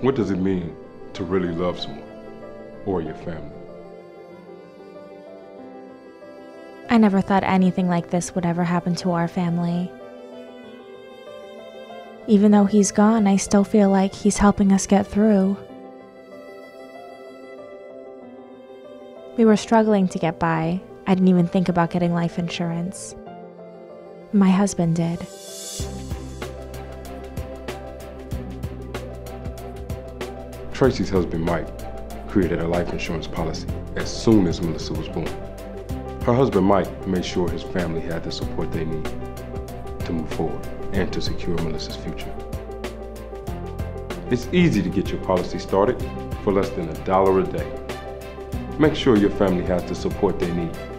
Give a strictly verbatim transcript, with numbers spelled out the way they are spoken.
What does it mean to really love someone or your family? I never thought anything like this would ever happen to our family. Even though he's gone, I still feel like he's helping us get through. We were struggling to get by. I didn't even think about getting life insurance. My husband did. Tracy's husband, Mike, created a life insurance policy as soon as Melissa was born. Her husband, Mike, made sure his family had the support they needed to move forward and to secure Melissa's future. It's easy to get your policy started for less than a dollar a day. Make sure your family has the support they need